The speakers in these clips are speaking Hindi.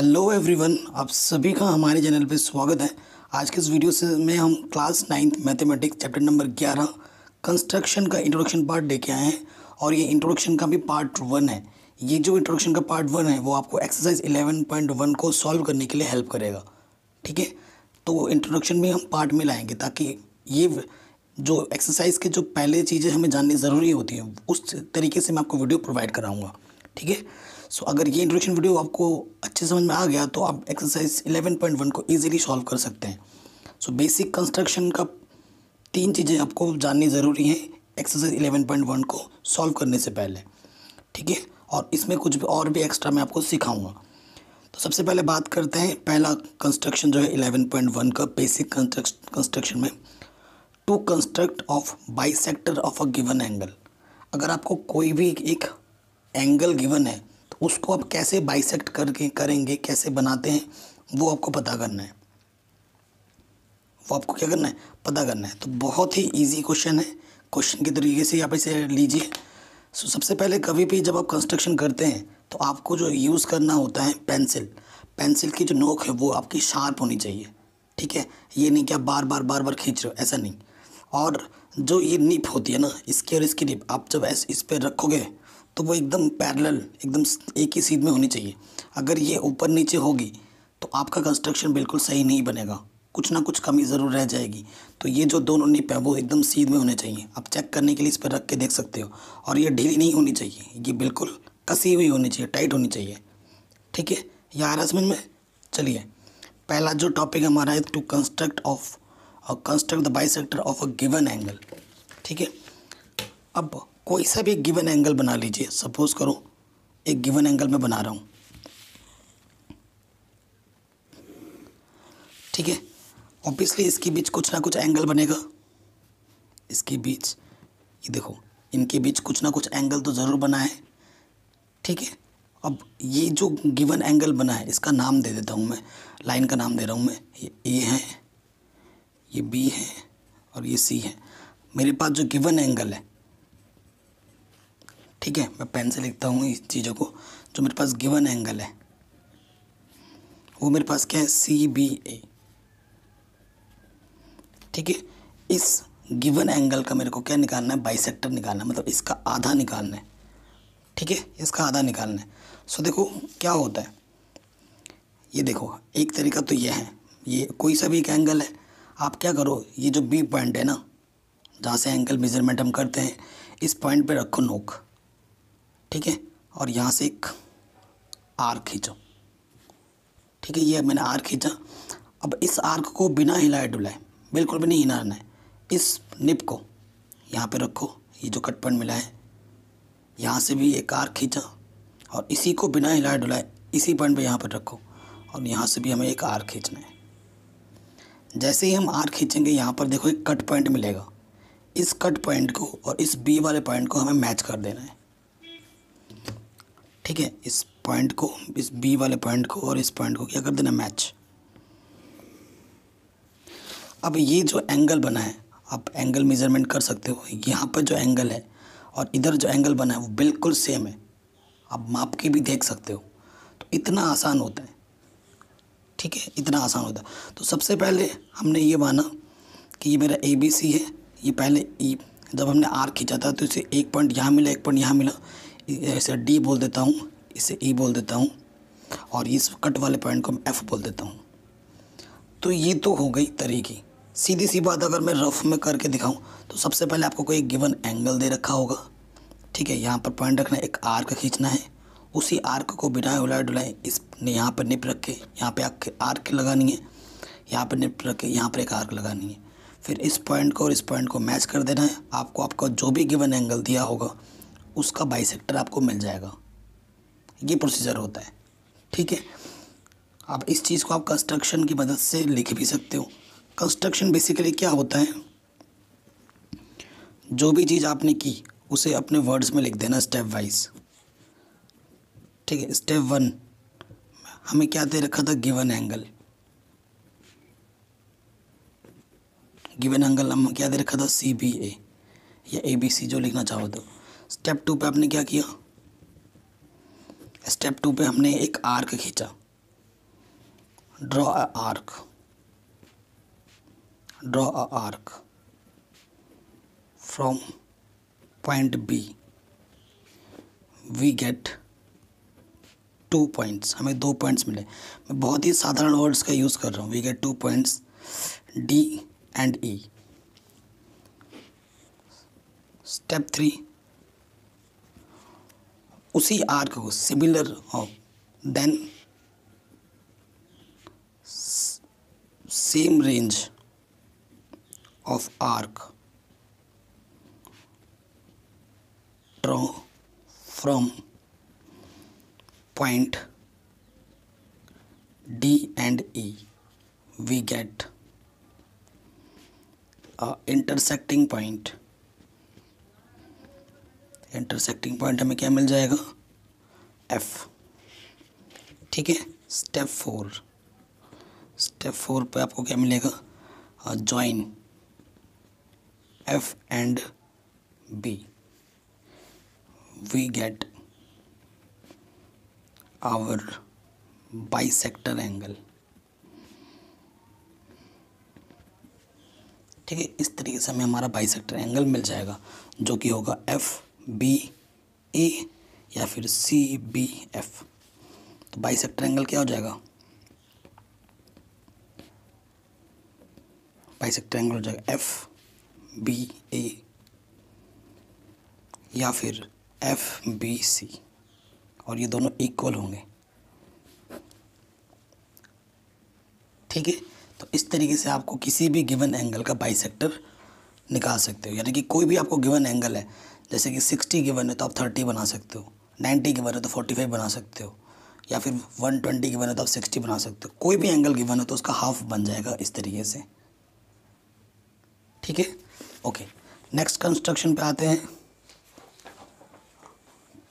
हेलो एवरीवन, आप सभी का हमारे चैनल पे स्वागत है। आज के इस वीडियो से मैं हम class 9th mathematics chapter number 11 construction का इंट्रोडक्शन पार्ट लेके आए हैं और ये इंट्रोडक्शन का भी पार्ट 1 है। ये जो इंट्रोडक्शन का पार्ट 1 है वो आपको एक्सरसाइज 11.1 को सॉल्व करने के लिए हेल्प करेगा, ठीक है। तो इंट्रोडक्शन भी हम पार्ट में लाएँगे ताकि ये जो एक्सरसाइज के जो पहले चीज़ें हमें जाननी ज़रूरी होती है उस तरीके से मैं आपको वीडियो प्रोवाइड कराऊँगा, ठीक है। सो अगर ये इंट्रोडक्शन वीडियो आपको अच्छे समझ में आ गया तो आप एक्सरसाइज 11.1 को इजीली सॉल्व कर सकते हैं। सो बेसिक कंस्ट्रक्शन का 3 चीज़ें आपको जाननी ज़रूरी हैं एक्सरसाइज 11.1 को सॉल्व करने से पहले, ठीक है। और इसमें कुछ भी और भी एक्स्ट्रा मैं आपको सिखाऊंगा। तो सबसे पहले बात करते हैं, पहला कंस्ट्रक्शन जो है 11.1 का बेसिक कंस्ट्रक्शन में, to construct of bisector of a given angle. अगर आपको कोई भी एक एंगल गिवन है तो उसको आप कैसे बाइसेक्ट करके करेंगे, कैसे बनाते हैं वो आपको पता करना है। वो आपको क्या करना है, पता करना है। तो बहुत ही इजी क्वेश्चन है, क्वेश्चन के तरीके से आप इसे लीजिए। सो सबसे पहले कभी भी जब आप कंस्ट्रक्शन करते हैं तो आपको जो यूज़ करना होता है पेंसिल की जो नोक है वो आपकी शार्प होनी चाहिए, ठीक है। ये नहीं कि आप बार बार खींच रहे हो, ऐसा नहीं। और जो ये निप होती है ना, इसकी और इसकी निप, आप जब इस पर रखोगे तो वो एकदम पैरेलल, एकदम एक ही सीध में होनी चाहिए। अगर ये ऊपर नीचे होगी तो आपका कंस्ट्रक्शन बिल्कुल सही नहीं बनेगा, कुछ ना कुछ कमी ज़रूर रह जाएगी। तो ये जो दोनों निप है वो एकदम सीध में होने चाहिए। आप चेक करने के लिए इस पर रख के देख सकते हो। और ये ढीली नहीं होनी चाहिए, ये बिल्कुल कसी हुई होनी चाहिए, टाइट होनी चाहिए, ठीक है। यह आ रहा समझ में। चलिए, पहला जो टॉपिक हमारा है to construct the bisector of a given angle, ठीक है। अब कोई सा भी गिवन एंगल बना लीजिए। सपोज करो एक गिवन एंगल मैं बना रहा हूँ, ठीक है। ऑब्वियसली इसके बीच कुछ ना कुछ एंगल बनेगा, इसके बीच, ये देखो, इनके बीच कुछ ना कुछ एंगल तो ज़रूर बना है, ठीक है। अब ये जो गिवन एंगल बना है इसका नाम दे देता हूँ मैं, लाइन का नाम दे रहा हूँ मैं। ये ए है, ये बी है और ये सी है। मेरे पास जो गिवन एंगल है, ठीक है, मैं पेन से लिखता हूँ इस चीज़ों को। जो मेरे पास गिवन एंगल है वो मेरे पास क्या है, सी बी ए, ठीक है। इस गिवन एंगल का मेरे को क्या निकालना है, बाइसेक्टर निकालना है, मतलब इसका आधा निकालना है, ठीक है, इसका आधा निकालना है। सो देखो क्या होता है, ये देखो एक तरीका तो ये है, ये कोई सा भी एक एंगल है। आप क्या करो, ये जो बी पॉइंट है ना, जहाँ से एंगल मेजरमेंट हम करते हैं, इस पॉइंट पे रखो नोक, ठीक है। और यहाँ से एक आर खींचो, ठीक है। ये मैंने आर खींचा। अब इस आर्क को बिना हिलाए डुलाए, बिल्कुल भी नहीं हिलाना है। इस निप को यहाँ पे रखो, ये जो कट पॉइंट मिला है, यहाँ से भी एक आर्क खींचा और इसी को बिना हिलाए डुलाए इसी पॉइंट पे यहाँ पर रखो और यहाँ से भी हमें एक आर्क खींचना है। जैसे ही हम आर्क खींचेंगे यहाँ पर देखो एक कट पॉइंट मिलेगा। इस कट पॉइंट को और इस बी वाले पॉइंट को हमें मैच कर देना है, ठीक है। इस पॉइंट को, इस बी वाले पॉइंट को और इस पॉइंट को क्या कर देना, मैच। अब ये जो एंगल बना है, आप एंगल मेजरमेंट कर सकते हो। यहाँ पर जो एंगल है और इधर जो एंगल बना है वो बिल्कुल सेम है, आप माप के भी देख सकते हो। तो इतना आसान होता है, ठीक है, इतना आसान होता है। तो सबसे पहले हमने ये माना कि ये मेरा ए बी सी है। ये पहले जब हमने आर खींचा था तो इसे एक पॉइंट यहाँ मिला, एक पॉइंट यहाँ मिला। इसे डी बोल देता हूँ, इसे ई बोल देता हूँ और इस कट वाले पॉइंट को एफ बोल देता हूँ। तो ये तो हो गई तरीकी। सीधी सी बात, अगर मैं रफ में करके दिखाऊं तो सबसे पहले आपको कोई गिवन एंगल दे रखा होगा, ठीक है। यहाँ पर पॉइंट रखना है, एक आर्क खींचना है, उसी आर्क को बिना उलाए डुलाए इसने यहाँ पर निप रख के यहाँ पर आर्क लगानी है, यहाँ पर निप रख के यहाँ पर एक आर्क लगानी है। फिर इस पॉइंट को और इस पॉइंट को मैच कर देना है। आपको आपका जो भी गिवन एंगल दिया होगा उसका बाइसेक्टर आपको मिल जाएगा। ये प्रोसीजर होता है, ठीक है। अब इस चीज़ को आप कंस्ट्रक्शन की मदद से लिख भी सकते हो। कंस्ट्रक्शन बेसिकली क्या होता है, जो भी चीज़ आपने की उसे अपने वर्ड्स में लिख देना स्टेप वाइज, ठीक है। स्टेप 1 हमें क्या दे रखा था, गिवन एंगल। गिवन एंगल हमें क्या दे रखा था, सी बी ए या ए बी सी, जो लिखना चाहो तो। स्टेप 2 पे आपने क्या किया, स्टेप 2 पे हमने एक आर्क खींचा, draw a arc, draw a arc from point B, we get 2 points, हमें 2 पॉइंट्स मिले। मैं बहुत ही साधारण वर्ड्स का यूज़ कर रहा हूँ। We get 2 points D and E. Step 3, उसी आर्क को सिमिलर हो, then same range of arc draw from point D and E, we get intersecting point. Intersecting point हमें क्या मिल जाएगा? एफ। ठीक है। स्टेप 4, स्टेप 4 पे आपको क्या मिलेगा? Join F and B, we get our bisector angle. ठीक है, इस तरीके से हमें हमारा बाइसेक्टर एंगल मिल जाएगा, जो कि होगा एफ बी ए या फिर सी बी एफ। तो बाइसेक्टर एंगल क्या हो जाएगा? बाइसेक्टर एंगल हो जाएगा एफ बी ए या फिर एफ बी सी, और ये दोनों इक्वल होंगे। ठीक है, तो इस तरीके से आपको किसी भी गिवन एंगल का बाइसेक्टर निकाल सकते हो। यानी कि कोई भी आपको गिवन एंगल है, जैसे कि 60 गिवन है तो आप 30 बना सकते हो, 90 गिवन है तो 45 बना सकते हो, या फिर 120 गिवन है तो आप 60 बना सकते हो। कोई भी एंगल गिवन है तो उसका हाफ बन जाएगा इस तरीके से। ठीक है, ओके। नेक्स्ट कंस्ट्रक्शन पे आते हैं।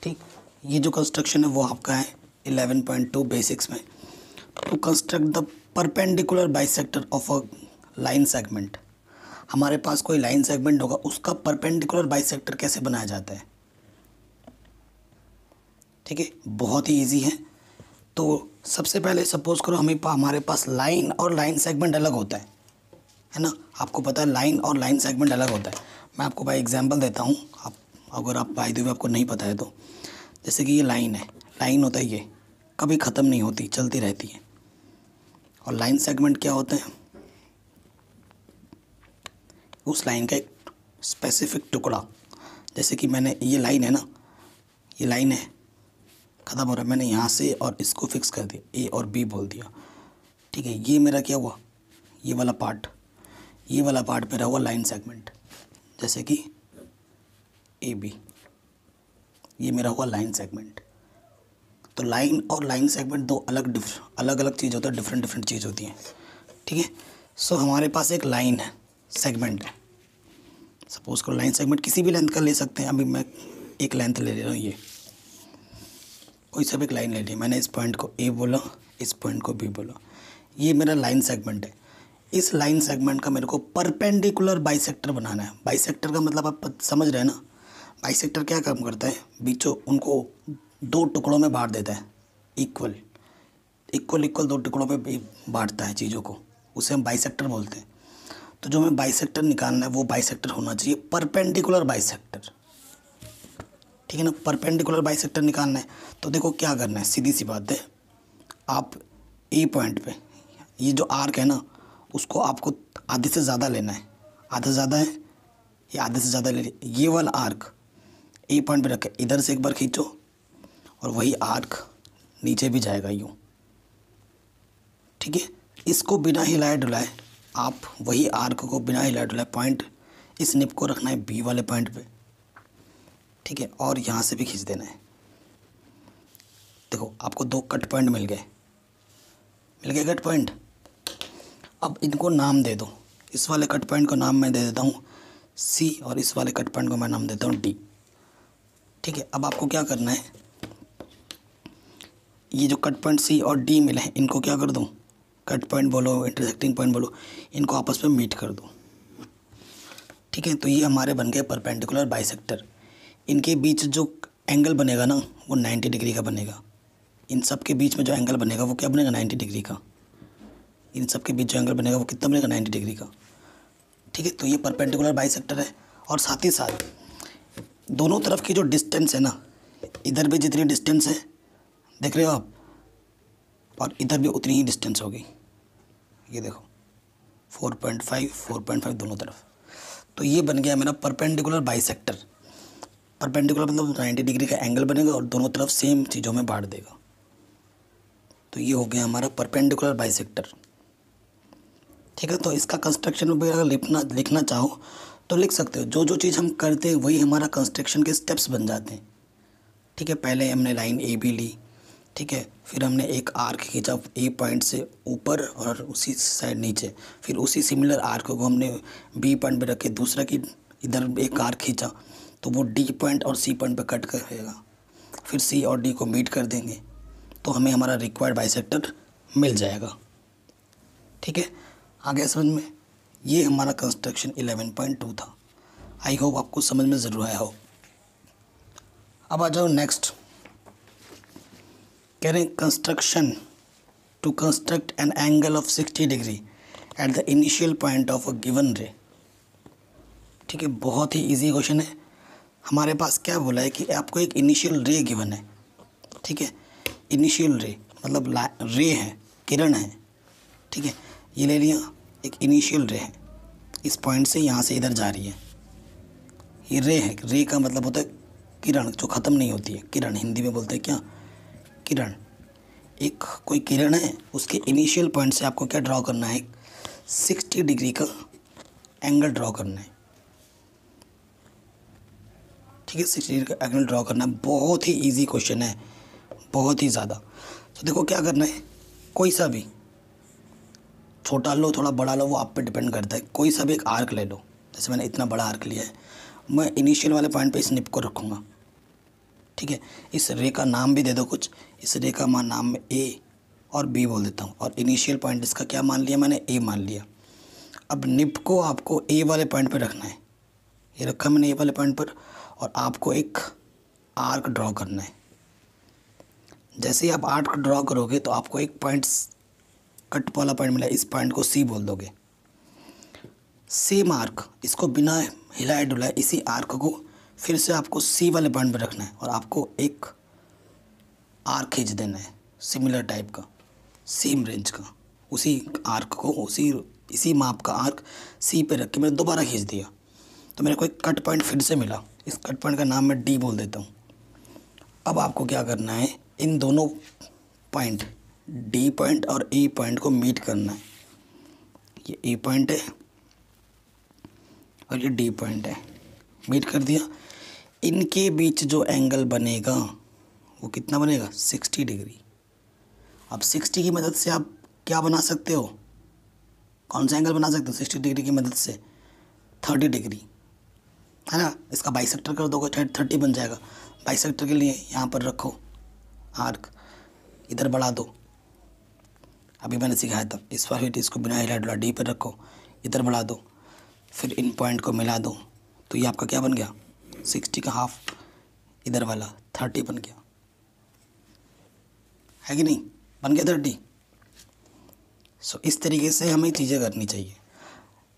ठीक, ये जो कंस्ट्रक्शन है वो आपका है 11.2 बेसिक्स में, to construct the perpendicular bisector of a line segment. हमारे पास कोई लाइन सेगमेंट होगा, उसका परपेंडिकुलर बाइसेक्टर कैसे बनाया जाता है? ठीक है, बहुत ही इजी है। तो सबसे पहले सपोज करो हमारे पास लाइन और लाइन सेगमेंट अलग होता है ना। आपको पता है लाइन और लाइन सेगमेंट अलग होता है। मैं आपको बाय एग्जाम्पल देता हूँ, आप अगर आप बाय द वे आपको नहीं पता है तो। जैसे कि ये लाइन है, लाइन होता है ये, कभी ख़त्म नहीं होती, चलती रहती है। और लाइन सेगमेंट क्या होते हैं? उस लाइन का एक स्पेसिफिक टुकड़ा। जैसे कि मैंने ये लाइन है ना, ये लाइन है, ख़त्म हो रहा है, मैंने यहाँ से और इसको फिक्स कर दिया, ए और बी बोल दिया। ठीक है, ये मेरा क्या हुआ? ये वाला पार्ट, ये वाला पार्ट मेरा हुआ लाइन सेगमेंट। जैसे कि ए बी, ये मेरा हुआ लाइन सेगमेंट। तो लाइन और लाइन सेगमेंट दो अलग अलग चीज़ होता है, डिफरेंट चीज़ होती हैं। ठीक है, सो हमारे पास एक लाइन है, सेगमेंट है। सपोज करो लाइन सेगमेंट किसी भी लेंथ का ले सकते हैं। अभी मैं एक लेंथ ले रहा हूँ, ये कोई सब एक लाइन ले ली। मैंने इस पॉइंट को ए बोला, इस पॉइंट को बी बोला, ये मेरा लाइन सेगमेंट है। इस लाइन सेगमेंट का मेरे को परपेंडिकुलर बाइसेक्टर बनाना है। बाइसेक्टर का मतलब आप समझ रहे हैं ना, बाइसेक्टर क्या काम करता है? बीचों उनको 2 टुकड़ों में बांट देता है, इक्वल 2 टुकड़ों में बांटता है चीज़ों को, उसे हम बाइसेक्टर बोलते हैं। तो जो हमें बाइसेक्टर निकालना है वो बाइसेक्टर होना चाहिए परपेंडिकुलर बाइसेक्टर। ठीक है ना, परपेंडिकुलर बाइसेक्टर निकालना है तो देखो क्या करना है, सीधी सी बात है। आप ए पॉइंट पे ये जो आर्क है ना, उसको आपको आधे से ज़्यादा लेना है। आधा ज़्यादा है, ये आधे से ज़्यादा ले लिया। ये वाला आर्क ए पॉइंट पे रखे, इधर से एक बार खींचो और वही आर्क नीचे भी जाएगा यूँ। ठीक है, इसको बिना हिलाए डुलाए आप वही आर्क को बिना हिलाए डुलाए पॉइंट, इस निप को रखना है बी वाले पॉइंट पे। ठीक है, और यहाँ से भी खींच देना है। देखो आपको 2 कट पॉइंट मिल गए, कट पॉइंट। अब इनको नाम दे दो। इस वाले कट पॉइंट को नाम मैं दे देता हूँ सी, और इस वाले कट पॉइंट को मैं नाम देता हूँ डी। ठीक है, अब आपको क्या करना है, ये जो कट पॉइंट सी और डी मिले हैं, इनको क्या कर दूँ? कट पॉइंट बोलो, इंटरसेक्टिंग पॉइंट बोलो, इनको आपस में मीट कर दो। ठीक है, तो ये हमारे बन गए परपेंडिकुलर बाइसेक्टर। इनके बीच जो एंगल बनेगा ना, वो 90 डिग्री का बनेगा। इन सब के बीच में जो एंगल बनेगा वो क्या बनेगा? 90 डिग्री का। इन सब के बीच जो एंगल बनेगा वो कितना बनेगा 90 डिग्री का। ठीक है, तो ये परपेंडिकुलर बाइसेक्टर है। और साथ ही साथ दोनों तरफ की जो डिस्टेंस है ना, इधर भी जितनी डिस्टेंस है देख रहे हो आप, और इधर भी उतनी ही डिस्टेंस होगी। ये देखो 4.5 दोनों तरफ। तो ये बन गया मेरा परपेंडिकुलर बाइसेक्टर। परपेंडिकुलर मतलब 90 डिग्री का एंगल बनेगा और दोनों तरफ सेम चीज़ों में बांट देगा। तो ये हो गया हमारा परपेंडिकुलर बाइसेक्टर। ठीक है, तो इसका कंस्ट्रक्शन वगैरह लिखना चाहो तो लिख सकते हो। जो जो चीज़ हम करते हैं वही हमारा कंस्ट्रक्शन के स्टेप्स बन जाते हैं। ठीक है, पहले हमने लाइन ए बी ली, ठीक है, फिर हमने एक आर्क खींचा ए पॉइंट से ऊपर और उसी साइड नीचे, फिर उसी सिमिलर आर्क को हमने बी पॉइंट पे रखे, दूसरा की इधर एक आर्क खींचा तो वो डी पॉइंट और सी पॉइंट पे कट करेगा, फिर सी और डी को मीट कर देंगे तो हमें हमारा रिक्वायर्ड बाइसेक्टर मिल जाएगा। ठीक है, आगे समझ में। ये हमारा कंस्ट्रक्शन 11.2 था। आई होप आपको समझ में ज़रूर आया हो। अब आ जाओ नेक्स्ट, कह रहे हैं construction to construct an angle of 60 degree at the initial point of a given ray. ठीक है, बहुत ही इजी क्वेश्चन है। हमारे पास क्या बोला है कि आपको एक इनिशियल रे गिवन है। ठीक है, इनिशियल रे मतलब रे है, किरण है। ठीक है, ये ले लिया, एक इनिशियल रे है, इस पॉइंट से यहाँ से इधर जा रही है, ये रे है। रे का मतलब होता है किरण, जो ख़त्म नहीं होती है। किरण हिंदी में बोलते हैं क्या, किरण। एक कोई किरण है, उसके इनिशियल पॉइंट से आपको क्या ड्रॉ करना है, 60 डिग्री का एंगल ड्रॉ करना है। ठीक है, 60 डिग्री का एंगल ड्रॉ करना है। बहुत ही इजी क्वेश्चन है, बहुत ही ज़्यादा। तो देखो क्या करना है, कोई सा भी छोटा लो थोड़ा बड़ा लो, वो आप पे डिपेंड करता है। कोई सा भी एक आर्क ले लो, जैसे मैंने इतना बड़ा आर्क लिया है, मैं इनिशियल वाले पॉइंट पे इस निप को रखूँगा। ठीक है, इस रे का नाम भी दे दो कुछ, इस रे का मैं नाम में ए और बी बोल देता हूँ, और इनिशियल पॉइंट इसका क्या मान लिया मैंने, ए मान लिया। अब निप को आपको ए वाले पॉइंट पर रखना है, ये रखा मैंने ए वाले पॉइंट पर, और आपको एक आर्क ड्रॉ करना है। जैसे ही आप आर्क ड्रॉ करोगे तो आपको एक पॉइंट कट वाला पॉइंट मिला, इस पॉइंट को सी बोल दोगे। सेम आर्क, इसको बिना हिलाए डुलाए इसी आर्क को फिर से आपको सी वाले पॉइंट पर रखना है और आपको एक आर्क खींच देना है सिमिलर टाइप का, सेम रेंज का। उसी आर्क को इसी माप का आर्क सी पे रख के मैंने दोबारा खींच दिया, तो मेरे को एक कट पॉइंट फिर से मिला। इस कट पॉइंट का नाम मैं डी बोल देता हूँ। अब आपको क्या करना है, इन दोनों पॉइंट डी पॉइंट और ई पॉइंट को मीट करना है। ये ई पॉइंट है और ये डी पॉइंट है, मीट कर दिया। इनके बीच जो एंगल बनेगा वो कितना बनेगा, 60 डिग्री। अब 60 की मदद से आप क्या बना सकते हो, कौन सा एंगल बना सकते हो 60 डिग्री की मदद से, 30 डिग्री है ना। इसका बाइसेक्टर कर दोगे 30 बन जाएगा। बाइसेक्टर के लिए यहाँ पर रखो आर्क, इधर बढ़ा दो, अभी मैंने सिखाया था। इस बार फिर इसको बिना हिला डुला डी पर रखो, इधर बढ़ा दो, फिर इन पॉइंट को मिला दो, तो ये आपका क्या बन गया, 60 का हाफ इधर वाला 30 बन गया, है कि नहीं, बन गया 30। सो इस तरीके से हमें चीज़ें करनी चाहिए।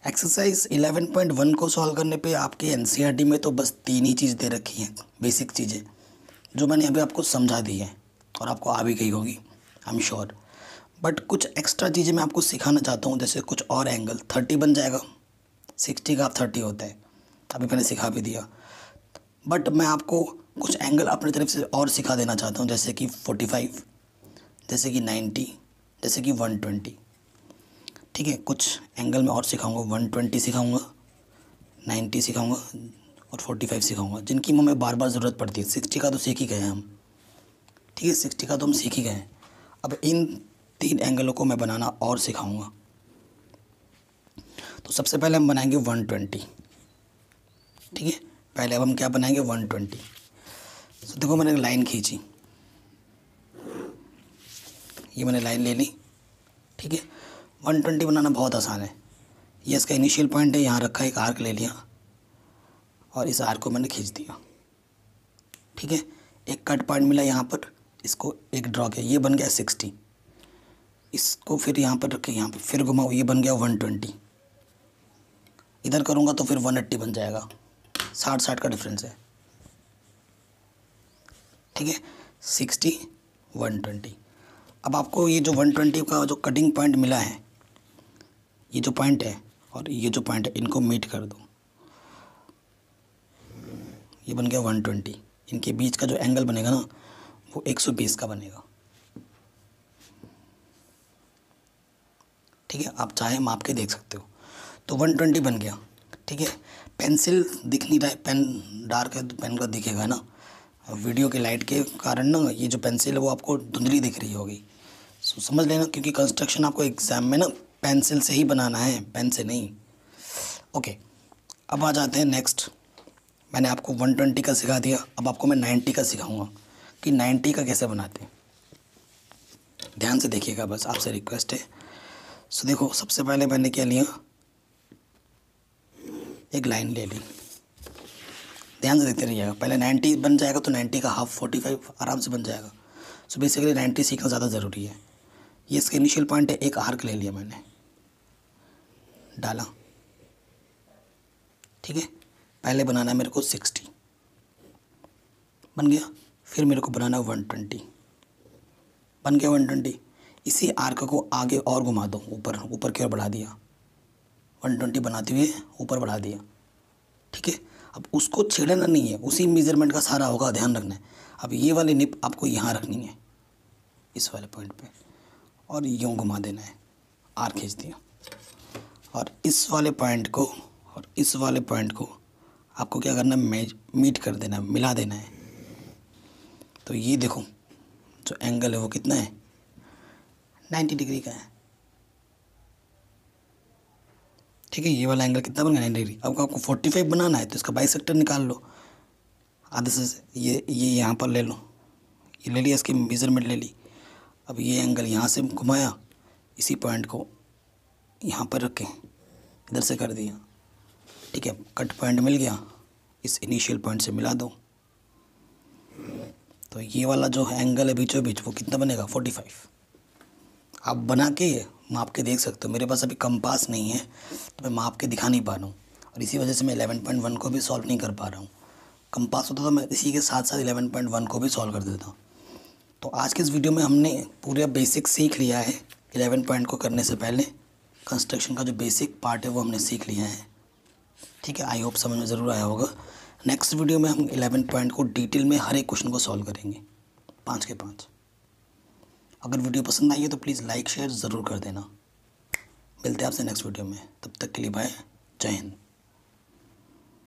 एक्सरसाइज 11.1 को सॉल्व करने पे आपके एनसीईआरटी में तो बस 3 ही चीज़ दे रखी हैं, बेसिक चीज़ें जो मैंने अभी आपको समझा दी है और आपको आ भी गई होगी आई एम श्योर। बट कुछ एक्स्ट्रा चीज़ें मैं आपको सिखाना चाहता हूँ, जैसे कुछ और एंगल 30 बन जाएगा, 60 का 30 होता है, अभी मैंने सिखा भी दिया। बट मैं आपको कुछ एंगल अपनी तरफ से और सिखा देना चाहता हूँ, जैसे कि 45, जैसे कि 90, जैसे कि 120। ठीक है, कुछ एंगल मैं और सिखाऊंगा, 120 सिखाऊंगा, 90 सिखाऊंगा और 45 सिखाऊंगा, जिनकी हमें बार बार ज़रूरत पड़ती है। 60 का तो सीख ही गए हैं हम। ठीक है, 60 का तो हम सीख ही गए हैं। अब इन 3 एंगलों को मैं बनाना और सिखाऊंगा। तो सबसे पहले हम बनाएंगे 120। ठीक है, पहले अब हम क्या बनाएंगे, 120। तो देखो मैंने लाइन खींची, ये मैंने लाइन ले ली। ठीक है, 120 बनाना बहुत आसान है। ये इसका इनिशियल पॉइंट है, यहाँ रखा, एक आर्क ले लिया और इस आर्क को मैंने खींच दिया। ठीक है, एक कट पॉइंट मिला यहाँ पर, इसको एक ड्रॉ किया, ये बन गया 60। इसको फिर यहाँ पर रखें, यहाँ पे फिर घुमाओ, ये बन गया 120, इधर करूँगा तो फिर 180 बन जाएगा, 60-60 का डिफरेंस है, ठीक है, 60, 120। अब आपको ये जो 120 का जो कटिंग पॉइंट मिला है, ये जो पॉइंट है और ये जो पॉइंट है, इनको मीट कर दो, ये बन गया 120, इनके बीच का जो एंगल बनेगा ना वो 120 का बनेगा, ठीक है, आप चाहे माप के देख सकते हो। तो 120 बन गया, ठीक है, पेंसिल दिख नहीं रहा है, पेन डार्क है तो पेन का दिखेगा ना, वीडियो के लाइट के कारण ना ये जो पेंसिल है वो आपको धुंधली दिख रही होगी, सो समझ लेना, क्योंकि कंस्ट्रक्शन आपको एग्ज़ाम में ना पेंसिल से ही बनाना है, पेन से नहीं। ओके, अब आ जाते हैं नेक्स्ट। मैंने आपको 120 का सिखा दिया, अब आपको मैं 90 का सिखाऊंगा कि 90 का कैसे बनाते हैं, ध्यान से देखिएगा, बस आपसे रिक्वेस्ट है। सो देखो, सबसे पहले मैंने क्या लिया, एक लाइन ले ली, ध्यान से देखते रहिएगा, पहले 90 बन जाएगा तो 90 का हाफ 45 आराम से बन जाएगा। सो बेसिकली 90 सीखना ज़्यादा ज़रूरी है। ये इसका इनिशियल पॉइंट है, एक आर्क ले लिया मैंने, डाला, ठीक है, पहले बनाना है मेरे को 60, बन गया, फिर मेरे को बनाना है 120, बन गया 120, इसी आर्क को आगे और घुमा दो, ऊपर ऊपर की ओर बढ़ा दिया, 120 बनाते हुए ऊपर बढ़ा दिया, ठीक है। अब उसको छेड़ना नहीं है, उसी मेजरमेंट का सारा होगा, ध्यान रखना है। अब ये वाली निप आपको यहाँ रखनी है, इस वाले पॉइंट पे, और यूँ घुमा देना है, आर्क खींच दिया, और इस वाले पॉइंट को और इस वाले पॉइंट को आपको क्या करना है, मीट कर देना है, मिला देना है। तो ये देखो जो एंगल है वो कितना है, 90 डिग्री का है, ठीक है, ये वाला एंगल कितना बन गया, 90 डिग्री। अब आपको 45 बनाना है तो इसका बाइसेक्टर निकाल लो, आधे से ये यहाँ पर ले लो, ये ले लिया, इसकी मेजरमेंट ले ली। अब ये एंगल यहाँ से घुमाया, इसी पॉइंट को यहाँ पर रखें, इधर से कर दिया, ठीक है, कट पॉइंट मिल गया, इस इनिशियल पॉइंट से मिला दो, तो ये वाला जो एंगल है बीचों बीच वो कितना बनेगा, 45। आप बना के माप के देख सकते हो, मेरे पास अभी कंपास नहीं है तो मैं माप के दिखा नहीं पा रहा हूँ, और इसी वजह से मैं 11.1 को भी सॉल्व नहीं कर पा रहा हूँ। कंपास होता तो मैं इसी के साथ साथ 11.1 को भी सॉल्व कर देता। तो आज के इस वीडियो में हमने पूरा बेसिक सीख लिया है, 11 पॉइंट को करने से पहले कंस्ट्रक्शन का जो बेसिक पार्ट है वो हमने सीख लिया है, ठीक है, आई होप समझ में ज़रूर आया होगा। नेक्स्ट वीडियो में हम 11 पॉइंट को डिटेल में हर एक क्वेश्चन को सॉल्व करेंगे, 5 के 5। अगर वीडियो पसंद आई है तो प्लीज़ लाइक शेयर ज़रूर कर देना। मिलते हैं आपसे नेक्स्ट वीडियो में, तब तक के लिए बाय, जय हिंद।